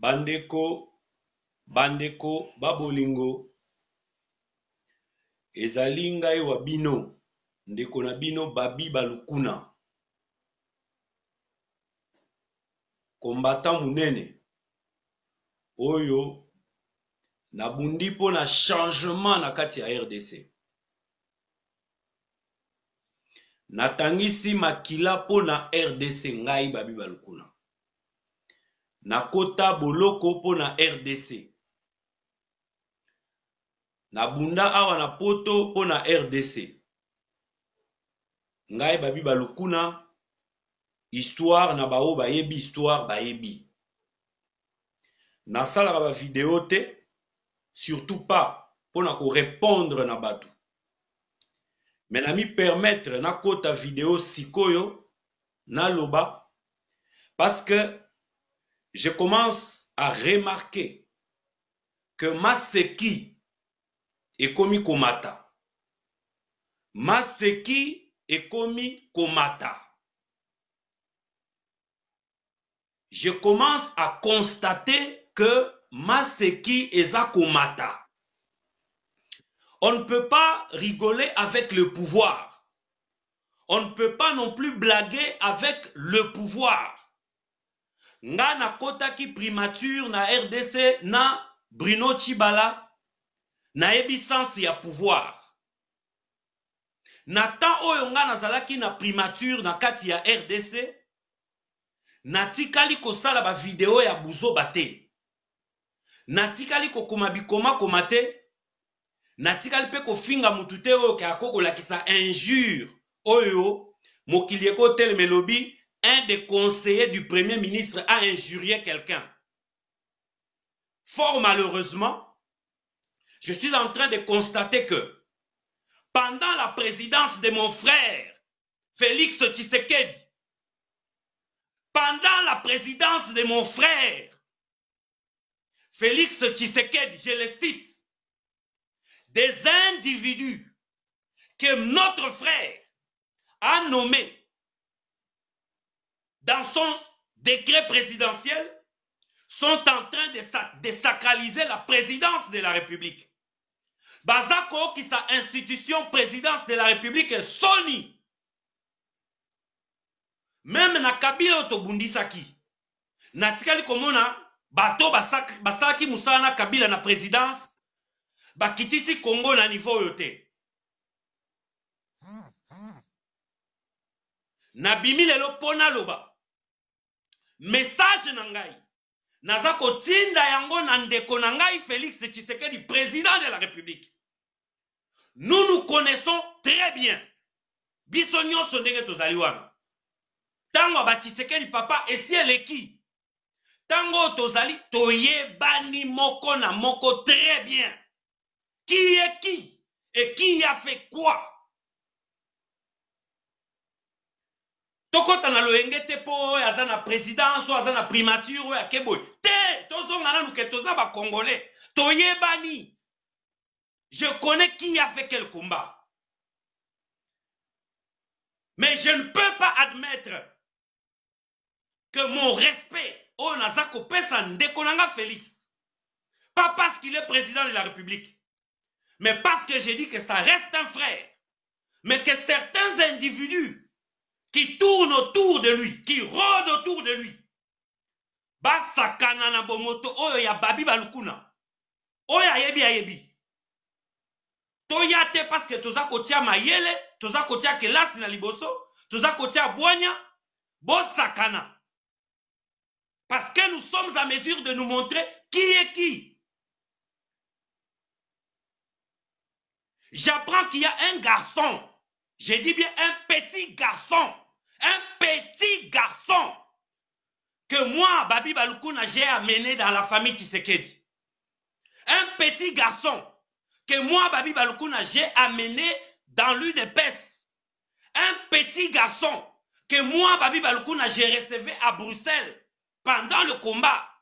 Bandeko babolingo ezali ngai wa bino ndeko na bino Babi Balukuna combattant munene oyo nabundi po na changement na kati ya RDC natangisi makila po na RDC ngai Babi Balukuna nakota boloko po na RDC nabunda awa na poto po na RDC ngai Babi Balukuna histoire na bao bayebi histoire bayebi nasalaka ba vidéo te surtout pas pour nous répondre na batou. Mais nami permettre na kota vidéo sikoyo na loba parce que je commence à remarquer que Maseki est commis komata. Maseki est commis komata. Je commence à constater que Maseki ezakomata. On ne peut pas rigoler avec le pouvoir. On ne peut pas non plus blaguer avec le pouvoir. Nga na kota ki primature na RDC na Bruno Tshibala na ebisance ya pouvoir. Na tan oyo nga nazalaki na primature na kati ya RDC na tikali kosala ba video ya buzo bate. Natikali kokoma bikoma komate natikali pe kofinga mutute oyo ka kokolakisa injure oyo mokili eko tel melobi un des conseillers du premier ministre a injurié quelqu'un. Fort malheureusement, je suis en train de constater que pendant la présidence de mon frère Félix Tshisekedi, pendant la présidence de mon frère Félix Tshisekedi, je le cite, des individus que notre frère a nommés dans son décret présidentiel sont en train de sacraliser la présidence de la République. Bazako qui sa institution présidence de la République est Sony. Même na Kabila Tobundisaki, Natikali Komona, bato basaki musana Kabila na présidence bakitisi Congo na niveau yote nabimi lelo pona loba message na ngai naza kotinda yango na ndeko na ngai Félix Tshisekedi président de la République. Nous connaissons très bien biso nyonso ndenge tozali wana tango ba Tshisekedi papa esiel eki Tango tozali toye bani moko na moko très bien. Qui est qui et qui a fait quoi? Tokota na loengete po ya zana présidence ou azana primature ou ya keboy. Te tozonga nanu ke toza ba congolais. Toye bani. Je connais qui a fait quel combat. Mais je ne peux pas admettre que mon respect oh, Nazako Pesan Dekonanga Félix. Pas parce qu'il est président de la République, mais parce que j'ai dit que ça reste un frère. Mais que certains individus qui tournent autour de lui, qui rôdent autour de lui, Basa Kanana Bomoto, Oya Babi Balukuna, Oya Yebi Ayebi. Toyate parce que Tozakotia Mayele, Tozakotia Kelasina Liboso, Tozakotia Boanya, Bosakana. Parce que nous sommes à mesure de nous montrer qui est qui. J'apprends qu'il y a un garçon. J'ai dit bien un petit garçon. Un petit garçon. Que moi, Babi Balukuna, j'ai amené dans la famille Tshisekedi. Un petit garçon. Que moi, Babi Balukuna, j'ai amené dans l'UDPS. Un petit garçon. Que moi, Babi Balukuna, j'ai recevé à Bruxelles. Pendant le combat,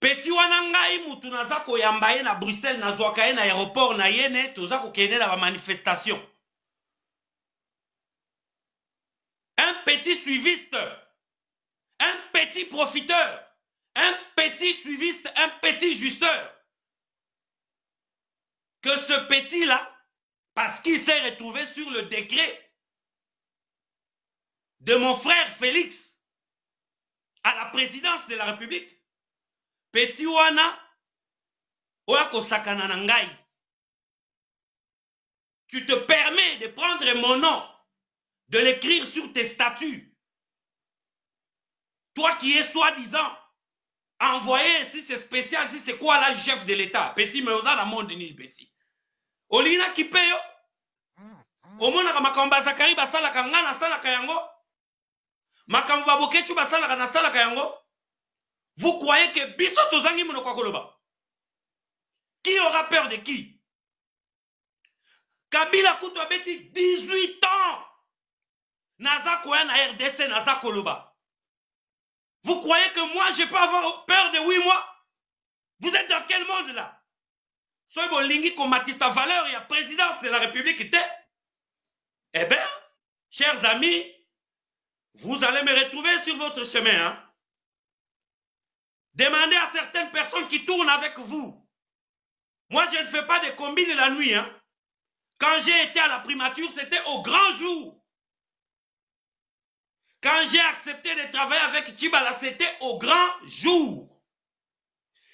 Petit wana ngai mutu nazako yambaye na Bruxelles na zwakaye na aéroport na yene tozako kende na manifestation. un petit suiviste, un petit profiteur, un petit suiviste, un petit justeur. Que ce petit-là, parce qu'il s'est retrouvé sur le décret de mon frère Félix à la présidence de la République, petit Wana, Oako Sakananangai, tu te permets de prendre mon nom, de l'écrire sur tes statuts. Toi qui es soi-disant envoyé, si c'est spécial, si c'est quoi là, le chef de l'État. Petit, mais on a la monde ni petit. Olina qui paye, au moins, Makamba Zakari, Basala Kanga, Nasala Kayango. Makamba Boketu, Basala Nasala Kayango. Vous croyez que Bissoto Zangi Monokakoloba? Qui aura peur de qui? Kabila Koutouabeti, 18 ans. Naza Kouyan à RDC, Naza Koloba. Vous croyez que moi, je peux avoir peur de 8 mois? Vous êtes dans quel monde là? Soit bon lingui combattit sa valeur et la présidence de la République était. Eh bien, chers amis, vous allez me retrouver sur votre chemin. Hein? Demandez à certaines personnes qui tournent avec vous. Moi, je ne fais pas de combines la nuit. Hein? Quand j'ai été à la primature, c'était au grand jour. Quand j'ai accepté de travailler avec Tshibala, c'était au grand jour.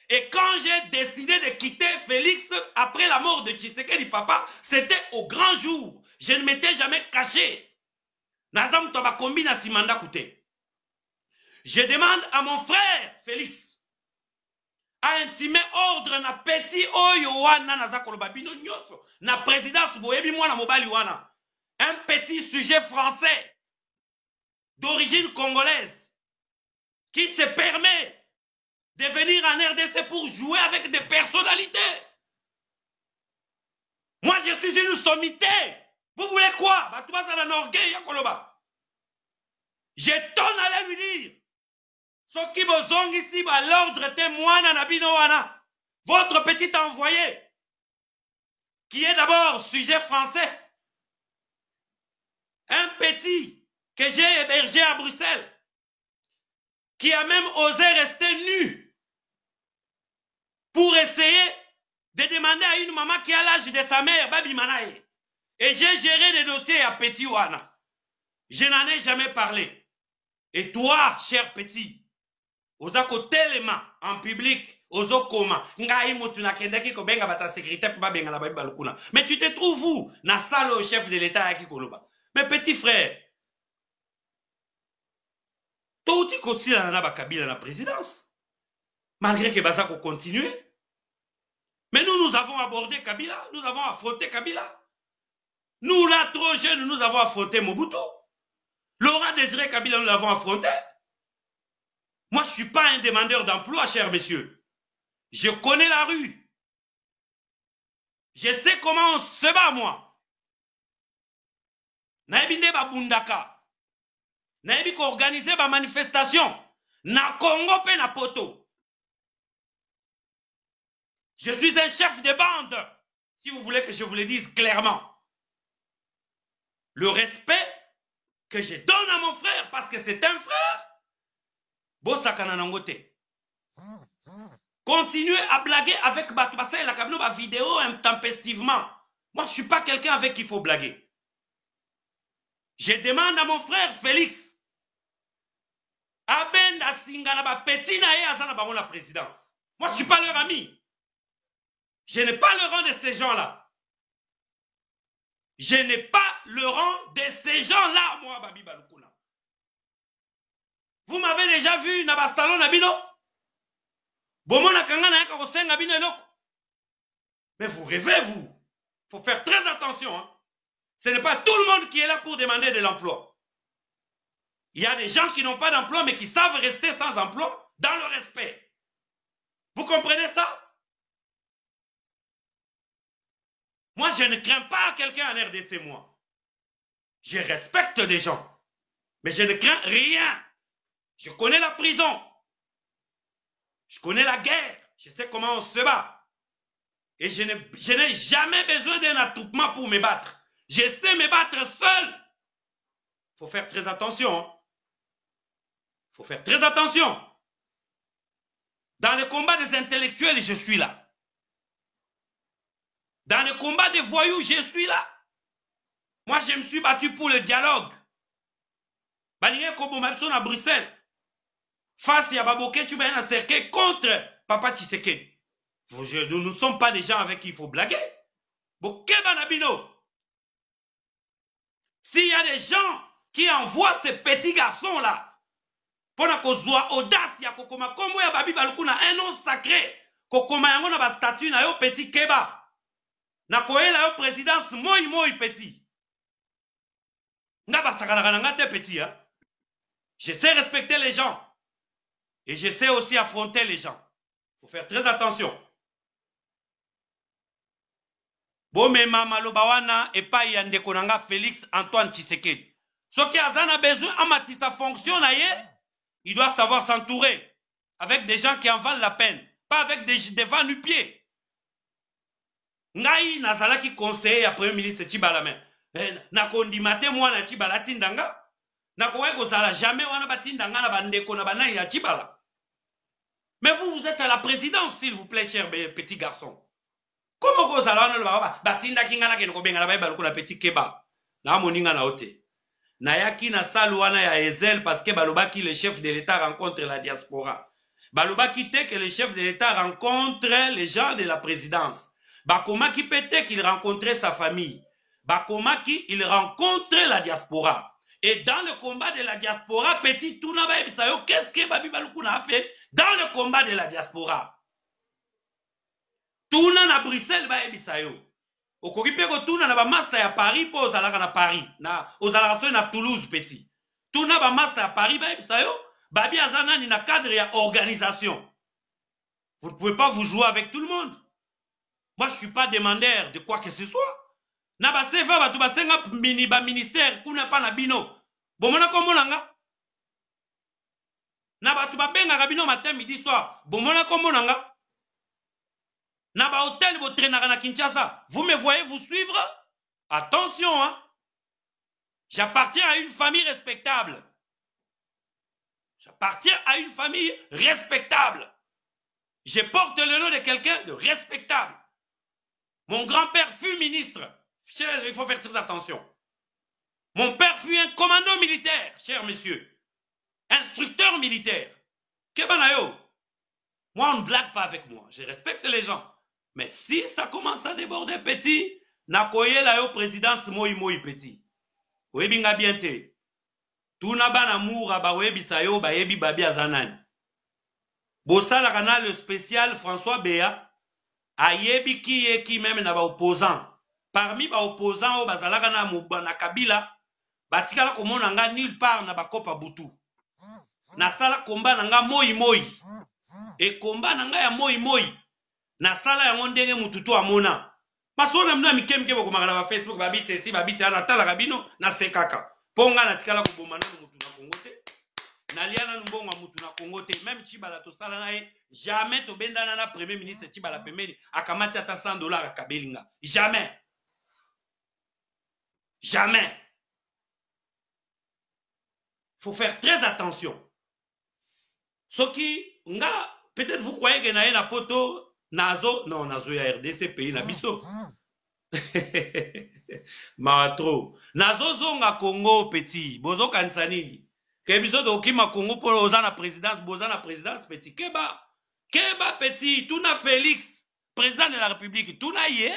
Et quand j'ai décidé de quitter Félix, après la mort de Tshisekedi papa, c'était au grand jour. Je ne m'étais jamais caché. Je demande à mon frère Félix, à intimer ordre na petit oyoana nazakolobabino nyoso, na présidence boyebi mwana mobali wana, un petit sujet français d'origine congolaise, qui se permet de venir en RDC pour jouer avec des personnalités. Moi, je suis une sommité. Vous voulez quoi? Je t'en allais lui dire. Ce qui me zongue ici, l'ordre témoin Nabinoana, votre petit envoyé, qui est d'abord sujet français, un petit que j'ai hébergé à Bruxelles, qui a même osé rester nu pour essayer de demander à une maman qui a l'âge de sa mère, Babi Manaye. Et j'ai géré des dossiers à Petit Ouana. Je n'en ai jamais parlé. Et toi, cher Petit, aux tellement en public, aux okoma, mais tu te trouves où? Dans la salle au chef de l'État à Kikoloba. Mais petit frère, tu continues à la présidence, malgré que Bazako continue. Mais nous, nous avons abordé Kabila, nous avons affronté Kabila. Nous, là, trop jeunes, nous avons affronté Mobutu. Laurent Désiré Kabila, nous l'avons affronté. Moi, je ne suis pas un demandeur d'emploi, chers messieurs. Je connais la rue. Je sais comment on se bat, moi. Naïbinde Babundaka. Nayebi ko organiser ba manifestation na Congo pe na poto. Je suis un chef de bande, si vous voulez que je vous le dise clairement. Le respect que je donne à mon frère, parce que c'est un frère, bosakana nangote. Continuez à blaguer avec Batoubassé et la Kabino ba vidéo intempestivement. Moi, je suis pas quelqu'un avec qui il faut blaguer. Je demande à mon frère Félix Abenda Singanaba Petit Nae Azanabamon la présidence. Moi, je ne suis pas leur ami. Je n'ai pas le rang de ces gens-là. Je n'ai pas le rang de ces gens-là, moi, Babi Balukuna. Vous m'avez déjà vu dans le salon Nabino. Mais vous rêvez, vous. Il faut faire très attention. Hein. Ce n'est pas tout le monde qui est là pour demander de l'emploi. Il y a des gens qui n'ont pas d'emploi, mais qui savent rester sans emploi dans le respect. Vous comprenez ça? Moi, je ne crains pas quelqu'un en RDC, moi. Je respecte des gens, mais je ne crains rien. Je connais la prison. Je connais la guerre. Je sais comment on se bat. Et je n'ai jamais besoin d'un attroupement pour me battre. Je sais me battre seul. faut faire très attention. Il faut faire très attention. Dans le combat des intellectuels, je suis là. Dans le combat des voyous, je suis là. Moi, je me suis battu pour le dialogue. Balingue Kobo Mabson à Bruxelles. Face à Baboké, tu vas en cercle contre Papa Tshisekedi. Nous ne sommes pas des gens avec qui il faut blaguer. Boké Banabino. S'il y a des gens qui envoient ces petits garçons-là, pour qu'on soit audace, ya kokoma kombo ya Babi Balukuna un nom sacré, kokoma yango na ba statue na yo petit keba, na koyela yo présidence moi moi petit, na ba sakana na te petit hein. Je sais respecter les gens et je sais aussi affronter les gens. Faut faire très attention. Bomé mama lobawana et pa yande konanga Félix Antoine Tshisekedi. Ce qui a zana besoin amatisa fonctionne aye. Il doit savoir s'entourer avec des gens qui en valent la peine, pas avec des vents du pied. Ngai nazala qui conseille à Premier ministre Tshibala men. Nakondimate moi na Tshibala tindanga. Nakowe kozala jamais wana batindanga na bandeko na bana ya Tshibala. Mais vous êtes à la présidence s'il vous plaît cher petit garçon. Comment kozala wana ba batinda kinga na keno kobenga na ba baluko na petit keba. Na moninga na ote. Nayaki na saluana ya Ezel parce que balobaki le chef de l'État rencontre la diaspora. Balobaki te que le chef de l'État rencontre les gens de la présidence. Bakomaki peut-être qu'il rencontrait sa famille. Bakomaki il rencontrait la diaspora. Et dans le combat de la diaspora, petit Tounabaye Bisayo, qu'est-ce que Babi Balukuna a fait dans le combat de la diaspora? Touna na Bruxelles Baye Bisayo. Okoki pe kotuna na ba master ya Paris po ozalaka na Paris na ozalaka so na Toulouse petit. Tuna ba master ya Paris ba ebisa yo babi azana ni na cadre ya organisation. Vous ne pouvez pas vous jouer avec tout le monde. Moi je suis pas demandeur de quoi que ce soit. Na ba seva ba tu ba senga mini ba ministère kuna pa na bino. Bomona komona nga. Na ba tu ba benga ka bino matin midi soir. Bomona komona nga. Naba hôtel, vous traînez na Kinshasa. Vous me voyez vous suivre? Attention, hein. J'appartiens à une famille respectable. J'appartiens à une famille respectable. Je porte le nom de quelqu'un de respectable. Mon grand-père fut ministre. Chers, il faut faire très attention. Mon père fut un commando militaire, chers messieurs. Instructeur militaire. Kebanayo. Moi, on ne blague pas avec moi. Je respecte les gens. Mais si ça commence à déborder petit, nakoye la yo présidence moi moi petit. Oyebinga bienté. Tuna bana mura ba webisa yo ba yebi babi azanani. Bosala kana le spécial François Béa ayebi ki ye ki même na ba opposant. Parmi ba opposant o bazala kana mubana Kabila, batikala komona nga nulle part na ba kopa Butu. Na sala komba nga moi moi. Et combat nanga ya moi moi. Na sala yango ndenge mututu amona pasona mna mikemke boko magala ba Facebook babi sesi babi se ana tala kabino na sekaka ponga na tikala ko bomana mutu na kongote na liana numbongo mutu na kongote même Tshibala to sala nae jamais to bendana na premier ministre Tshibala pemeli akamati ata $100 akabelinga jamais jamais. Faut faire très attention. Ce qui nga peut-être vous croyez que nae na poto Nazo, non, Nazo ya RDC pays na biso. Matro. Nazo zonga Congo petit. Bozo kansanini. Ke biso dokima Congo pour ozana présidence, bozana présidence petit. Keba petit, tuna Félix, président de la République, tuna ye.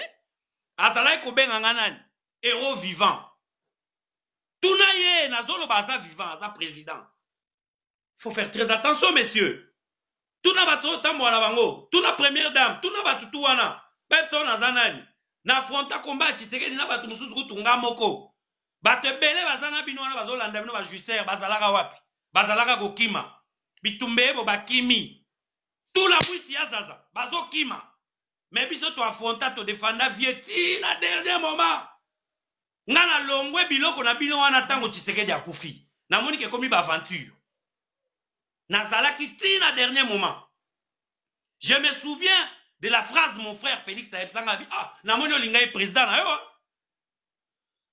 Azalai ko benga nganani, héros vivant. Tuna ye, Nazo lo baza vivant, aza président. Faut faire très attention messieurs. Tout n'a pas tout tambo na bango, tout la première dame, tout n'a pas tout wana. Personne n'a zanani. Na affronta combat Tshisekedi na batu mususu kutunga moko. Batebele bazana bino wana bazolanda bino ba juicer bazalaka wapi? Bazalaka kokima. Bitumbebo bakimi. Tout la bwisi ya zaza, bazokima. Mais biso to affronta to defenda vieti na dernier moment. Ngana longwe biloko na bino wana tango Tshisekedi akufi. Na moni ke komi ba aventure. Nazala qui tire à dernier moment. Je me souviens de la phrase mon frère Félix Tshisekedi. Ah, Namonio Lingaï président.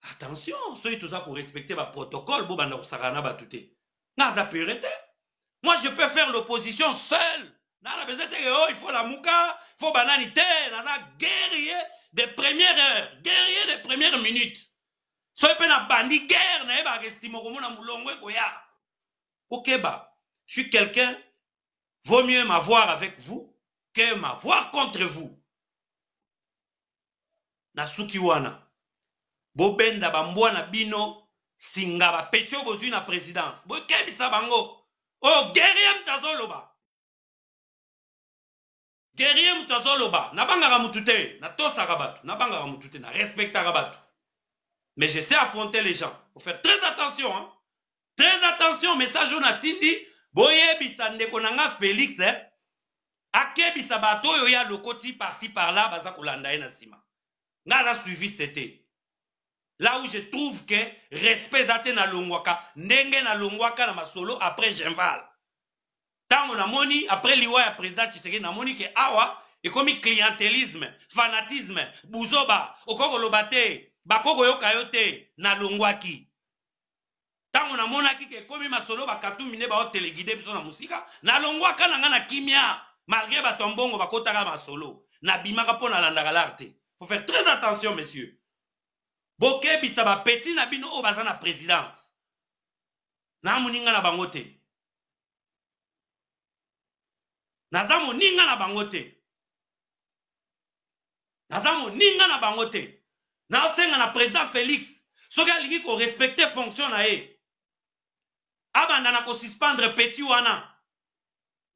Attention, soyez toujours pour respecter le protocole, vous moi, je peux faire l'opposition seul. Il faut la mouka, il faut bananité, il faut guerrier des premières heures, guerrier des premières minutes. Soyez pour la bandit guerre, ok, bah, je suis quelqu'un, vaut mieux m'avoir avec vous que m'avoir contre vous. Nasukiwana. Bobenda bambwana bino singaba petio bozu na présidence. Bokebisa bango. Oh guerrier mtazoloba. Guerrier mtazoloba. Na banga ramutute, na tosa rabatu, na banga ramutute, na respecta rabatu. Mais je sais affronter les gens. Faut faire très attention hein. Très attention message onatindi boyebisa ndeko nanga Félix hein. Akebisa bato yo ya lokoti par-ci par-là baza kolanda na sima. N'a suivi cet été. Là où je trouve que respect zate na longwaka, nenge na longwaka na masolo après Genval. Tant on a moni, après liwa ya président Tshisekedi na moni ke awa, et comme clientélisme, fanatisme, bouzoba, okoko lobate, bakoko yokayote, na longwaki. Tant on a monaki ke comme masolo bakatu mine ba téléguidé biso na musika, na longwaka na ngana kimia, malgré batombongo bakotaka masolo, na bimaka po na landagalarte. Faut faire très attention, messieurs. Boké bisaba petit nabino au bazan la présidence. Na muninga na bangote. Naza muninga na bangote. Naza muninga na bangote. Na senga na président Félix. Soga ligi ko respecter fonction na e. Abanda na ko suspendre petit wana.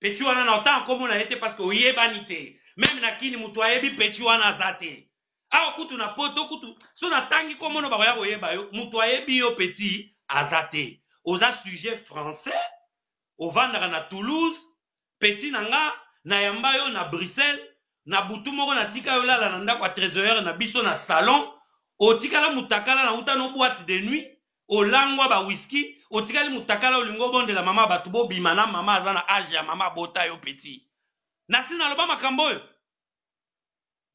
Petit wana na autant comme on a été parce que oyebanité. Même na kini mutu ayebi petit wana zate. Ah, kutu na poto kutu. So na tangi komo no bagoya oyeba yo. Mutoye bio petit azate. Oza sujet français. Ovandra na Toulouse. Petit nanga na yamba yo na Bruxelles. Na butu moko na tika yo la la nanda kwa 13h na biso na salon. O tikala mutakala na uta no boîte de nuit. O langwa ba whisky. O tikali mutakala olingo bonde la mama batubo bimana mama azana age ya mama bota yo petit. Nasina loba makambo yo.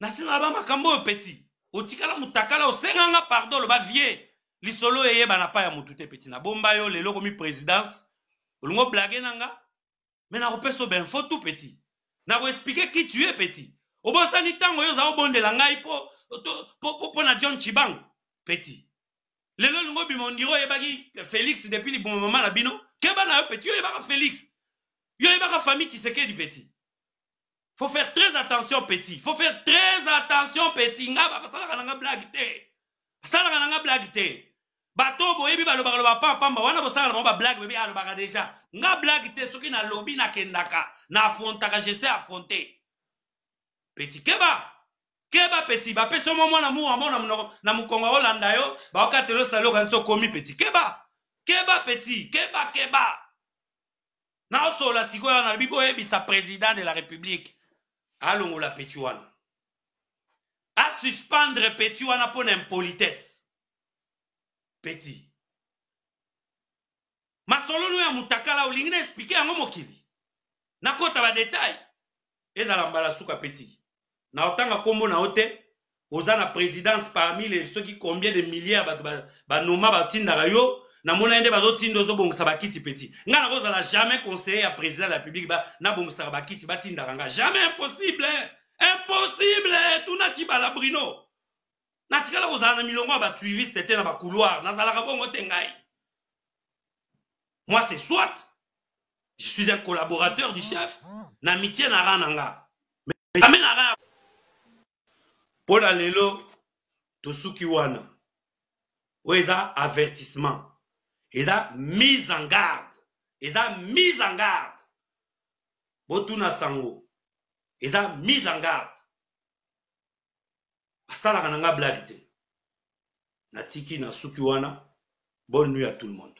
Nasina ba makambo petit otikala mutakala osenganga pardon loba vie lisolo eye bana pa ya mutute petit na bomba yo lelo komi présidence olongo blague nanga mais na repeso ben faut tout petit na ko expliquer qui tu es petit obosani tango yo za obondela ngai po na John Tshibala petit lelo longo bimondiro yebaki Félix depuis le bon moment na bino keba na yo petit yo yebaka Félix yo yebaka famille Tshisekedi petit. Faut faire très attention, petit. Faut faire très attention, petit. Nga ba sala nga blague té. Sala nga blague té. Bato boyebi ba loba loba pamba wana bo sala ba blague bebi alo ba déjà. Nga blague té soki na lobi na kendaka, na affrontaka je sais affronter. Petit keba. Keba petit ba peso mo mwana mu amona na mukonga Holanda yo, ba okatelo salo kanso komi petit keba. Keba petit, keba keba. Na so la sikoya na bibo yebi sa président de la République. Allons la pétuana. À suspendre pétuana pour l'impolitesse. Petit. Ma solo nous a moutakala ou l'ingne expliqué à Momokili. N'a qu'on t'a détail. Et dans l'embalasouka petit. N'a autant à combo n'a ote. Aux la présidence parmi les ceux qui combien de milliards ba noma ba tin d'arayo. N'a mon aide ba zotin dozo bon sabakiti petit. N'a rose à la jamais conseillé à président de la République ba n'a bon sabakiti ba tin d'aranga. Jamais impossible, impossible. Tout n'a Tshibala Bruno. N'a tika la rose à la milongo ba suivi c'était dans ba couloir. N'a zala rabon otengai. Moi c'est soit je suis un collaborateur du chef. N'a amitié n'a rananga. Mais jamais n'a ran. Pour aller là, tout ce qui wana. Oeza avertissement. Il a mis en garde. Il a mis en garde. Botuna sango. Il a mis en garde. Asala kananga blague. Natiki na sukiwana. Bonne nuit à tout le monde.